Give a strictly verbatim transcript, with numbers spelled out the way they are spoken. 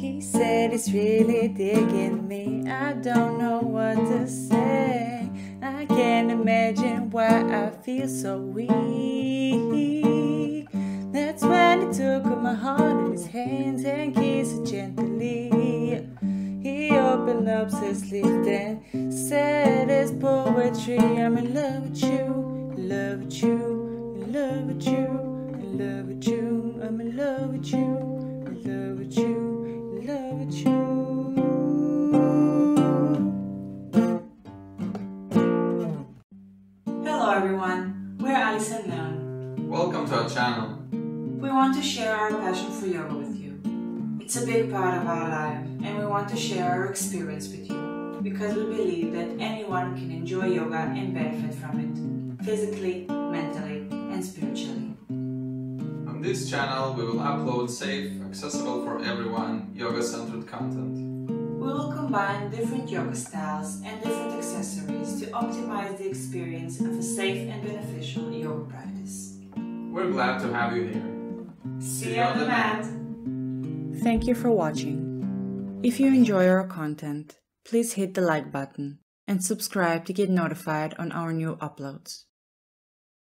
He said he's really digging me. I don't know what to say. I can't imagine why I feel so weak. That's when he took my heart in his hands and kissed it gently. He opened up his sleeve and said his poetry. I'm in love with you, in love with you, in love with you, in love with you. I'm in love with you, in love with you. Hello everyone, we're Alice and Leon. Welcome to our channel. We want to share our passion for yoga with you. It's a big part of our life and we want to share our experience with you because we believe that anyone can enjoy yoga and benefit from it, physically, mentally and spiritually. On this channel, we will upload safe, accessible for everyone, yoga-centered content. We will combine different yoga styles and different accessories to optimize the experience of a safe and beneficial yoga practice. We're glad to have you here. See you on the mat! Thank you for watching. If you enjoy our content, please hit the like button and subscribe to get notified on our new uploads.